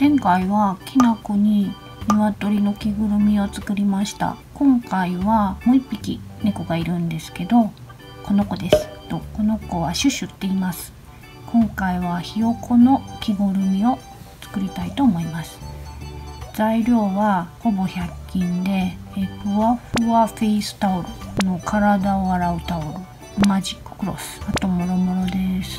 前回はきな粉に鶏の着ぐるみを作りました。今回はもう1匹猫がいるんですけど、この子です。この子はシュシュって言います。今回はひよこの着ぐるみを作りたいと思います。材料はほぼ100均でふわふわフェイスタオル、この体を洗うタオル、マジッククロス、あともろもろです。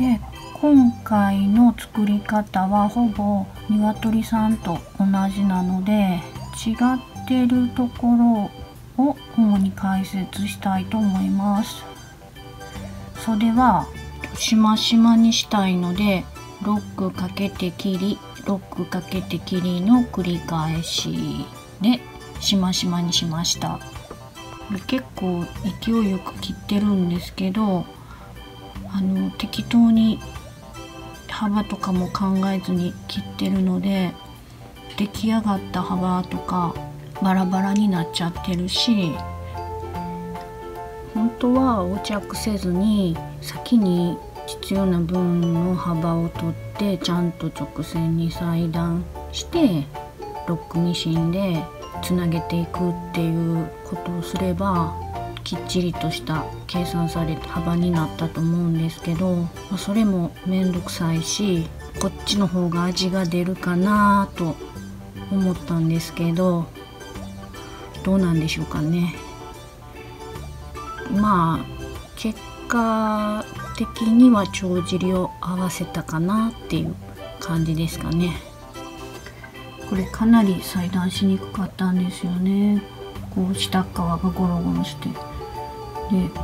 で、今回の作り方はほぼ鶏さんと同じなので、違ってるところを主に解説したいと思います。袖はしましまにしたいので、ロックかけて切り、ロックかけて切りの繰り返しでしましまにしました。結構勢いよく切ってるんですけど、適当に幅とかも考えずに切ってるので、出来上がった幅とかバラバラになっちゃってるし、本当は横着せずに先に必要な分の幅を取ってちゃんと直線に裁断してロックミシンでつなげていくっていうことをすれば、きっちりとした計算された幅になったと思うんですけど、それも面倒くさいし、こっちの方が味が出るかなと思ったんですけど、どうなんでしょうかね。まあ結果的には帳尻を合わせたかなっていう感じですかね。これかなり裁断しにくかったんですよね。こう下側がゴロゴロして、でこ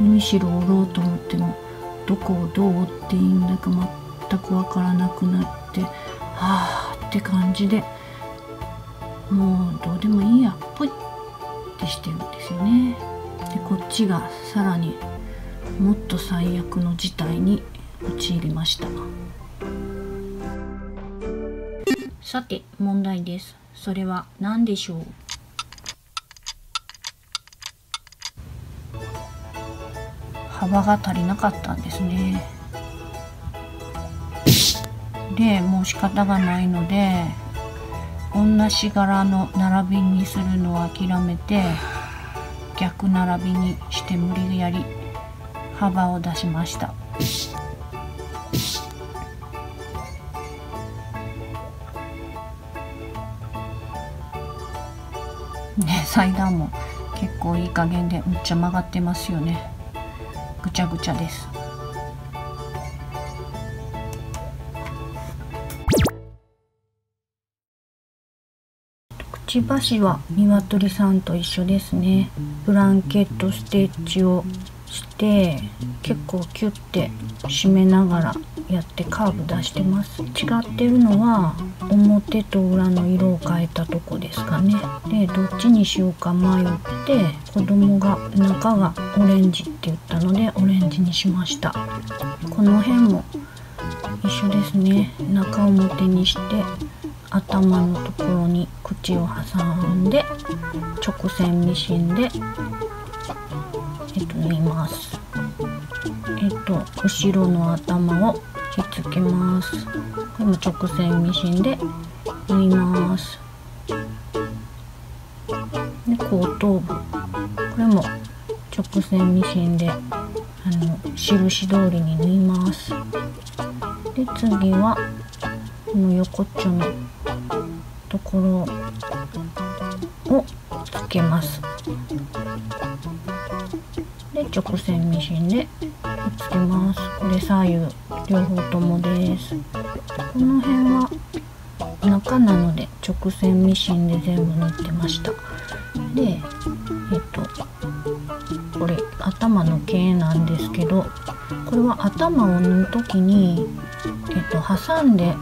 う縫い代を折ろうと思ってもどこをどう折っていいんだか全く分からなくなって、はあって感じで、もうどうでもいいやポイってしてるんですよね。でこっちがさらにもっと最悪の事態に陥りました。さて問題です。それは何でしょう。幅が足りなかったんですね。でもう仕方がないので、同じ柄の並びにするのを諦めて逆並びにして無理やり幅を出しました。ね、裁断も結構いい加減でむっちゃ曲がってますよね。ぐちゃぐちゃです。くちばしは鶏さんと一緒ですね。ブランケットステッチをして結構キュッて締めながらやってカーブ出してます。違ってるのは表と裏の色を変えたとこですかね。でどっちにしようか迷って、子供が中がオレンジって言ったのでオレンジにしました。この辺も一緒ですね。中表にして頭のところに口を挟んで直線ミシンで縫います。後ろの頭をひっつけます。これも直線ミシンで縫います。で後頭部、これも直線ミシンで印通りに縫います。で次はこの横っちょのところをつけます。で直線ミシンでつけます。これ左右両方ともです。この辺は中なので直線ミシンで全部縫ってました。でこれ頭の毛なんですけど、これは頭を縫う時に、挟んで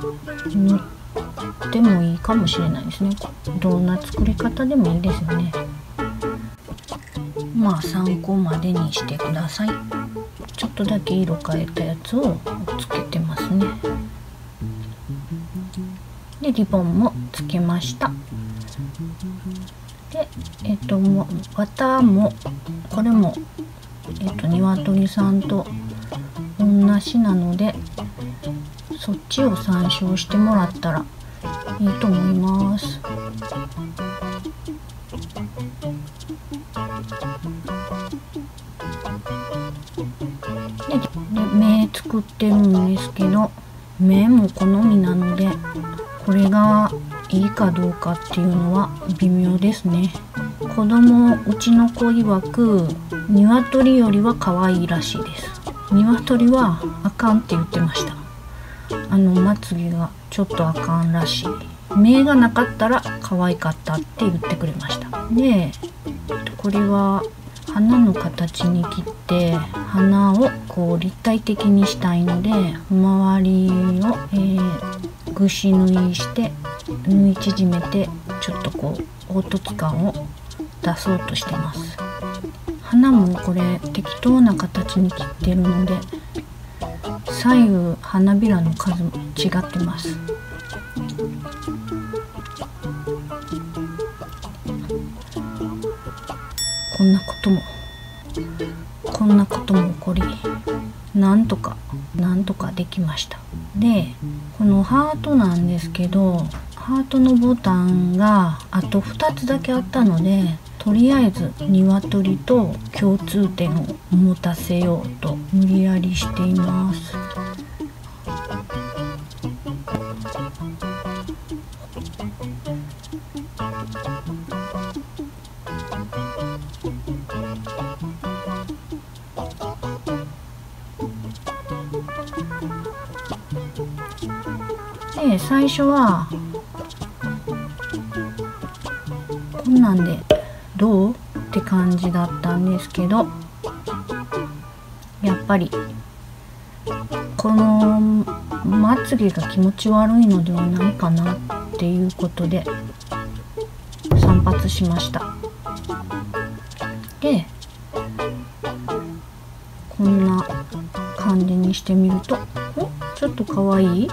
縫ってもいいかもしれないですね。どんな作り方でもいいですよね。まあ参考までにしてください。ちょっとだけ色変えたやつをつけてますね。でリボンもつけました。で綿もこれも鶏さんと同じなので、そっちを参照してもらったらいいと思います。で目作ってるんですけど、目も好みなのでこれがいいかどうかっていうのは微妙ですね。子供、うちの子曰く鶏よりは可愛いらしいです。鶏はあかんって言ってました。まつげがちょっとあかんらしい。目がなかったら可愛かったって言ってくれました。でこれは花の形に切って花をこう立体的にしたいので周りを、ぐし縫いして縫い縮めてちょっとこう凹凸感を出そうとしてます。花もこれ適当な形に切ってるので左右花びらの数も違ってます。こんなことも起こり、なんとかできました。でこのハートなんですけど、ハートのボタンがあと2つだけあったので、とりあえず鶏と共通点を持たせようと無理やりしています。で最初はこんなんでどうって感じだったんですけど、やっぱりこのまつげが気持ち悪いのではないかなっていうことで散髪しました。でこんな感じにしてみると、お、ちょっとかわいいっ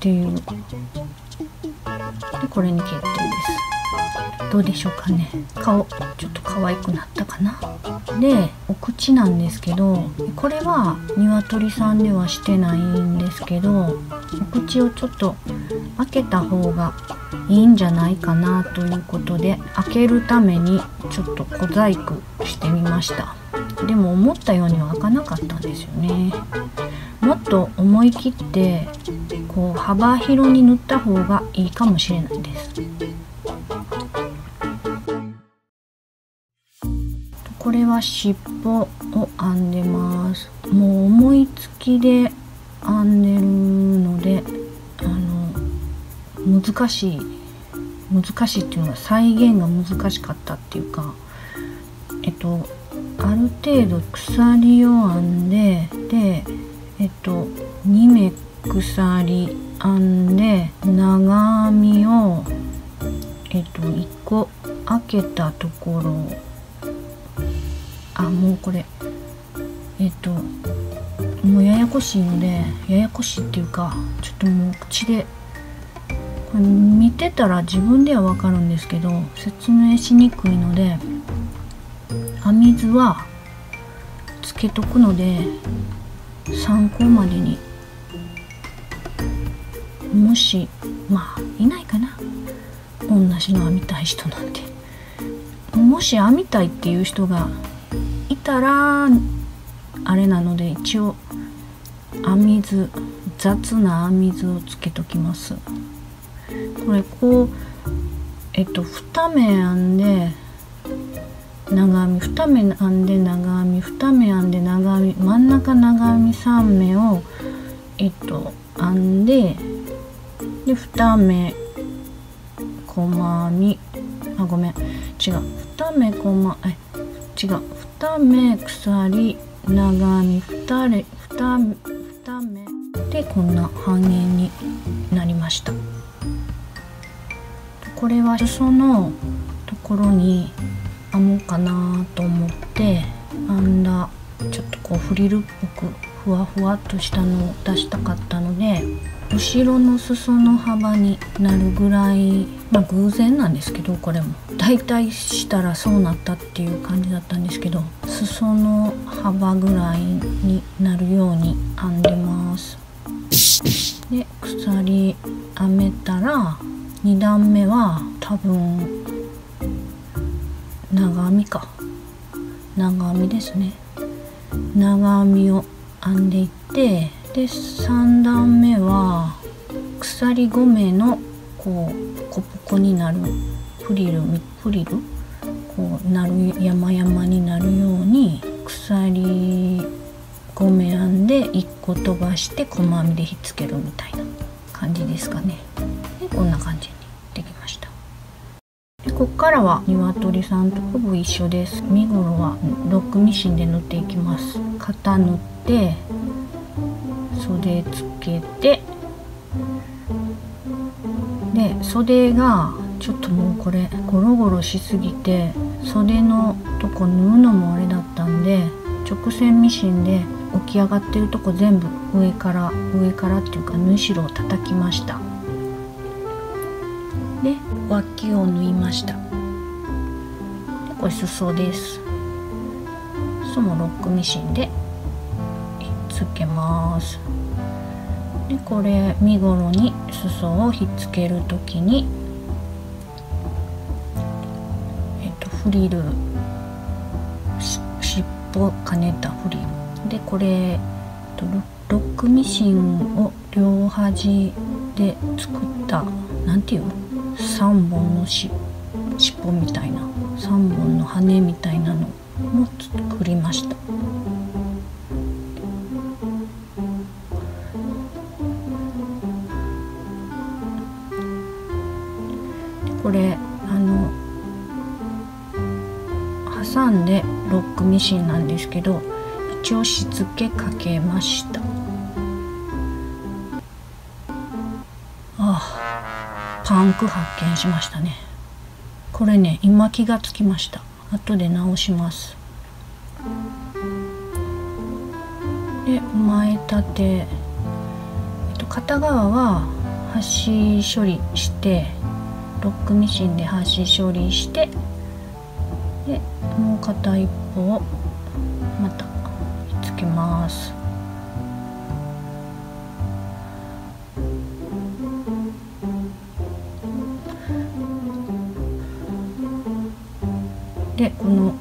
ていう。でこれに決定です。どうでしょうかね。顔ちょっと可愛くなったかな。でお口なんですけど、これは鶏さんではしてないんですけど、お口をちょっと開けた方がいいんじゃないかなということで、開けるためにちょっと小細工してみました。でも思ったようには開かなかったんですよね。もっと思い切ってこう幅広に塗った方がいいかもしれないです。これは尻尾を編んでます。もう思いつきで編んでるので難しいっていうのは再現が難しかったっていうか、ある程度鎖を編んで2目鎖編んで長編みを、1個開けたところ、あ、もうこれもうややこしいので、ややこしいっていうかちょっともう口でこれ見てたら自分ではわかるんですけど説明しにくいので、編み図はつけとくので参考までに、もしまあいないかな、同じの編みたい人なんて。もし編みたいっていう人がいたらあれなので、一応編み図、雑な編み図をつけときます。これこう2目編んで長編み、2目編んで長編み、2目編んで長編み、真ん中長編み3目を編んで、で2目細編み、あ、ごめん違う、2目細、え、違う、2目鎖長編み、2目でこんな半円になりました。これは裾のところに編もうかなと思って編んだ、ちょっとこうフリルっぽくふわふわっとしたのを出したかったので、後ろの裾の幅になるぐらい、まあ偶然なんですけど、これも大体したらそうなったっていう感じだったんですけど、裾の幅ぐらいになるように編んでます。で鎖編めたら2段目は多分長編みか、長編みですね。長編みを編んでいって、で3段目は鎖5目のこうポコポコになるフリルこうなる山々になるように鎖5目編んで1個飛ばして細編みでひっつけるみたいな感じですかね。でこんな感じにできました。でこっからは鶏さんとほぼ一緒です。身ごろはロックミシンで縫っていきます。肩縫って袖つけて、で袖がちょっともうこれゴロゴロしすぎて袖のとこ縫うのもあれだったんで、直線ミシンで起き上がってるとこ全部上からっていうか縫い代を叩きました。で脇を縫いました。でこれ裾です。裾もロックミシンでひっつけます。でこれ身ごろに裾をひっつけるときにフリル、尻尾を兼ねたフリルで、これロックミシンを両端で作ったなんていう3本の尻尾みたいな3本の羽みたいなのも作りました。これ挟んでロックミシンなんですけど、一応しつけかけました。あ、パンク発見しましたね。これね、今気がつきました。後で直します。で前立て、片側は端処理してロックミシンで端処理して、でもう片一方をまたひっつけます。でこの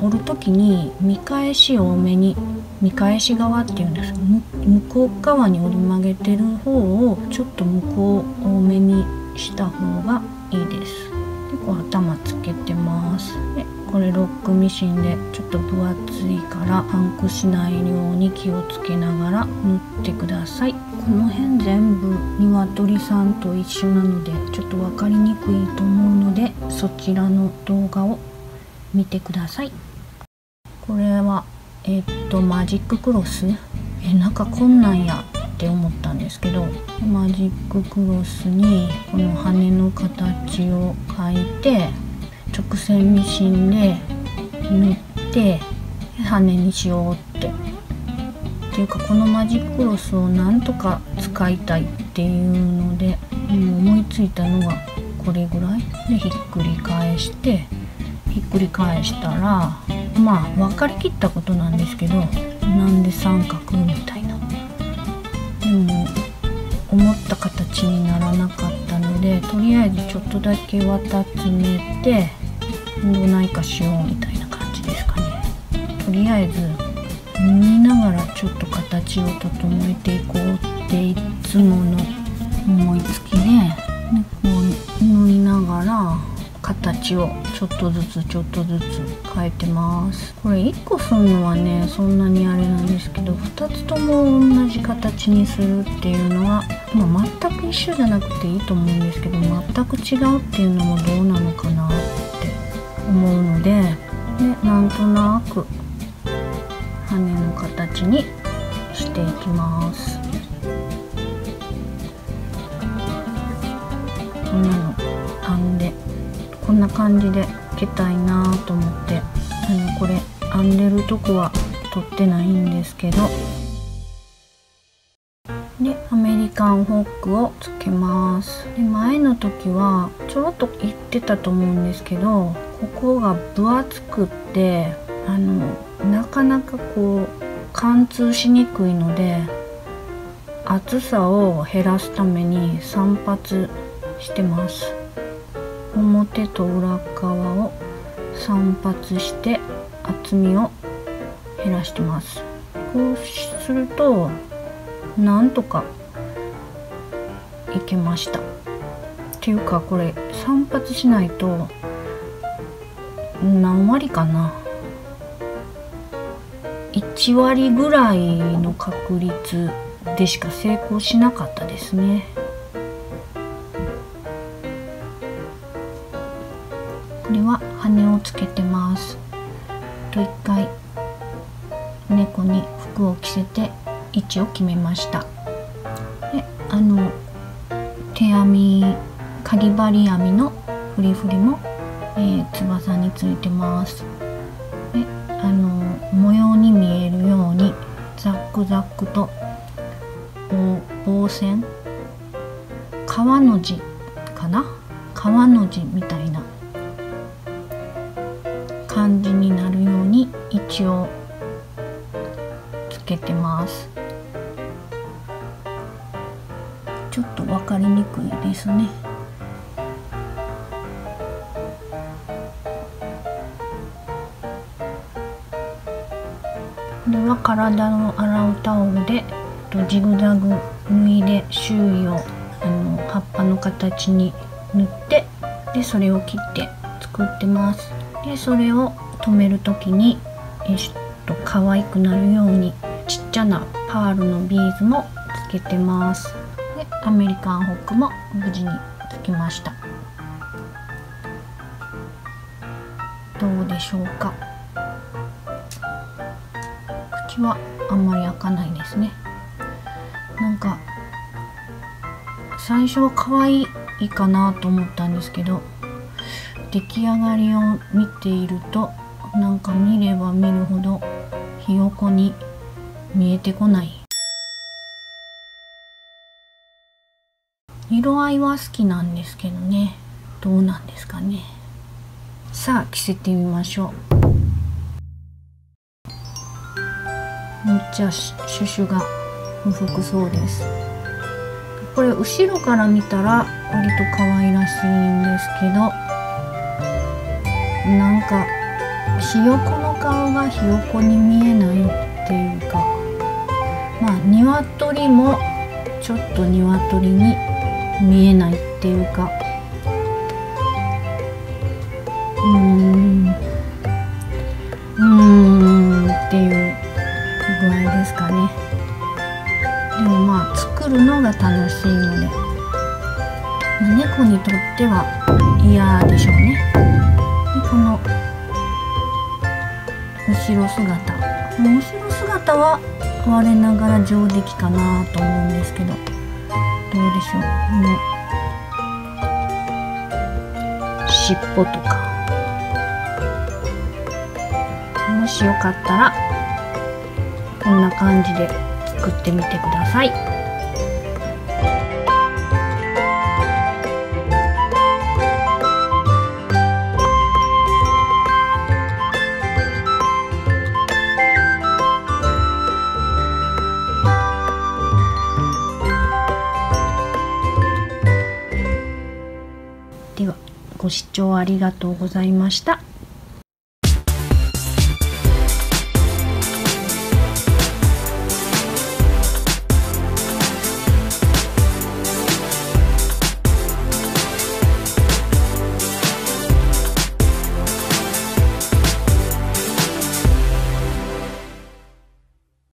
折る時に見返しを多めに、見返し側っていうんです、向こう側に折り曲げてる方をちょっと向こう多めにした方がいいです。でこう頭つけてます。でこれロックミシンでちょっと分厚いからパンクしないように気をつけながら縫ってください。この辺全部鶏さんと一緒なのでちょっと分かりにくいと思うので、そちらの動画を見てください。これはマジッククロス、なんかこんなんやって思ったんですけど、マジッククロスにこの羽の形を描いて直線ミシンで縫って羽にしようっていうか、このマジッククロスをなんとか使いたいっていうので思いついたのがこれぐらいで、ひっくり返したらまあ分かりきったことなんですけど、なんで三角みたいな。でも思った形にならなかったので、とりあえずちょっとだけ綿詰めてどないかしようみたいな感じですかね。とりあえず縫いながらちょっと形を整えていこうっていつもの思いつきで、縫いながら形をちょっとずつちょっとずつ変えてます。これ1個するのはねそんなにあれなんですけど、2つとも同じ形にするっていうのは、まあ、全く一緒じゃなくていいと思うんですけど、全く違うっていうのもどうなのかなって思うので、なんとなく羽の形にしていきます。こんなの編んでこんな感じでつけたいなと思って、これ編んでるとこは取ってないんですけど。でアメリカンホックをつけます。で前の時はちょろっと言ってたと思うんですけど、ここが分厚くってなかなかこう貫通しにくいので暑さを減らすために散髪してます。表と裏側を散髪して厚みを減らしてます。こうするとなんとかいけました。っていうかこれ散髪しないと何割かな、1割ぐらいの確率でしか成功しなかったですね。これは羽をつけてます。と一回猫に服を着せて位置を決めました。で、手編み、かぎ針編みのフリフリも、翼についてます。で、模様に見えるようにザックザックと棒線、川の字かな、川の字みたいな感じになるように位置をつけてます。ちょっと分かりにくいですね。これは体を洗うタオルでジグザグ縫いで周囲を葉っぱの形に縫ってでそれを切って作ってます。でそれを留める時に可愛くなるようにちっちゃなパールのビーズもつけてます。でアメリカンホックも無事につきました。どうでしょうか。口はあんまり開かないですね。なんか最初は可愛いかなと思ったんですけど、出来上がりを見ているとなんか見れば見るほどひよこに見えてこない。色合いは好きなんですけどね、どうなんですかね。さあ着せてみましょう。めっちゃシュシュが不服そうです。これ後ろから見たら割と可愛らしいんですけど、なんかひよこの顔がひよこに見えないっていうか、まあ鶏もちょっと鶏に見えないっていうか、っていう具合ですかね。でもまあ作るのが楽しいので、猫にとっては嫌でしょうね。でこの後ろ姿、この後ろ姿は我ながら上出来かなと思うんですけど、どうでしょう。尻尾とか、もしよかったらこんな感じで作ってみてください。ではご視聴ありがとうございました。